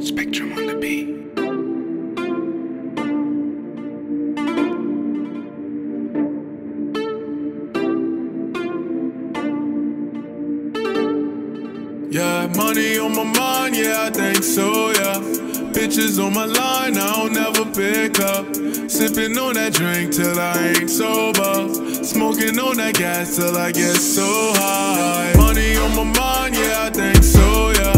Spectrum on the beat. Yeah, money on my mind, yeah, I think so, yeah. Bitches on my line, I don't never pick up. Sipping on that drink till I ain't sober. Smoking on that gas till I get so high. Money on my mind, yeah, I think so, yeah.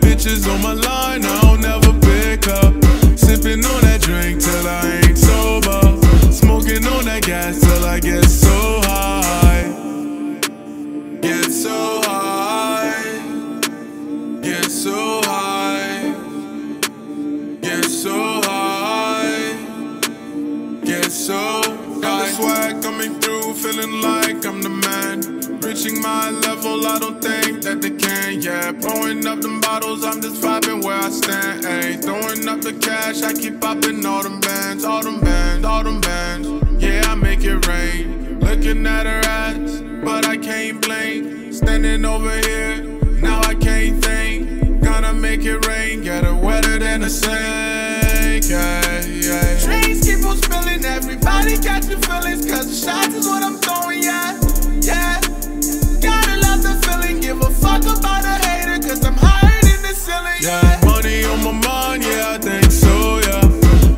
Bitches on my line, I don't never pick up. Sipping on that drink till I ain't sober. Smoking on that gas till I get so high. Get so high. Get so high. Get so high. Get so high. Got the swag coming through, feeling like I'm the man. Reaching my level, I don't think that they can, yeah. Blowing up them bottles, I'm just vibing where I stand, ayy. Throwing up the cash, I keep popping all them bands, all them bands, all them bands. Yeah, I make it rain. Looking at her ass, but I can't blame. Standing over here, now I can't think. Gotta make it rain, get her wetter than a sink, yeah, yeah. Drinks keep on spilling, everybody got your feelings, cause the shots is what I'm throwing, yeah, yeah. Gotta love the feeling, give a fuck about a hater, cause I'm higher than the ceiling, yeah. Money on my mind, yeah, I think so, yeah.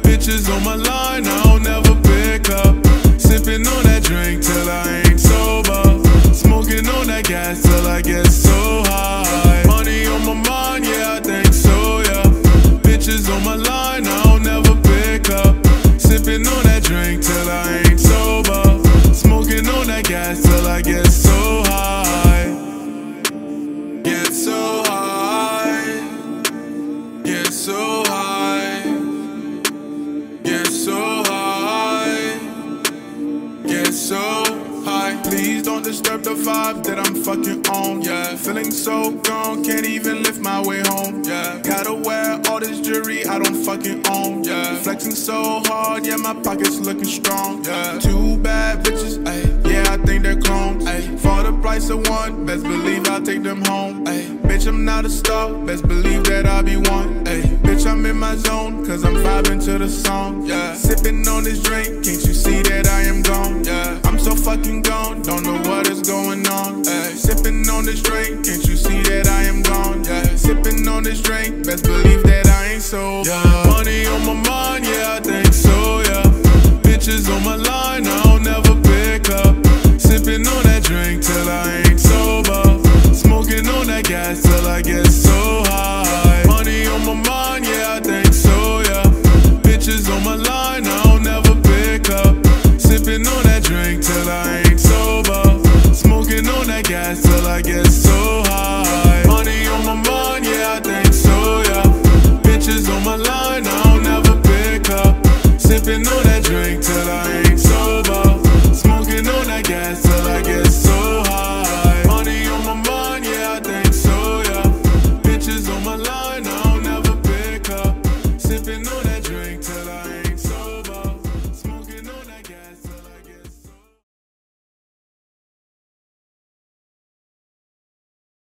Bitches on my line, I don't never pick up. Sipping on that drink till I ain't sober. Smoking on that gas till I get so high. Money on my mind, yeah, I think so, yeah. Bitches on my line, I don't never pick up. Sipping on that drink till I ain't sober. Smoking on that gas till I get so high. Get so high. Get so high. Get so high. Get so high. Please don't disturb the vibe that I'm fucking on, yeah. Feeling so gone, can't even lift my way home, yeah. Gotta wear all this jewelry I don't fucking own, yeah. Flexing so hard, yeah, my pockets looking strong, yeah. Two bad bitches, ayy, yeah, I think they're clones, ayy. For the price of one, best believe I'll take them home, ayy. Bitch, I'm not a star, best believe that I'll be one, ayy. Bitch, I'm in my zone, cause I'm vibing to the song, yeah. Sipping on this drink, can't you see that I am gone, yeah. I'm so fucking gone, don't know what is going on, ayy. Sipping on this drink, can't you see that I am gone, yeah. Sipping on this drink, best believe that I ain't sober, yeah. Money on my mind, yeah, I think so, yeah. Bitches on my line, I don't never pick up. Sipping on that drink till I ain't sober. Smoking on that gas till I get so high. Money on my mind, yeah, I think so, yeah. Bitches on my line, I don't never pick up. Sipping on that drink till I ain't sober. Smoking on that gas till I get so high.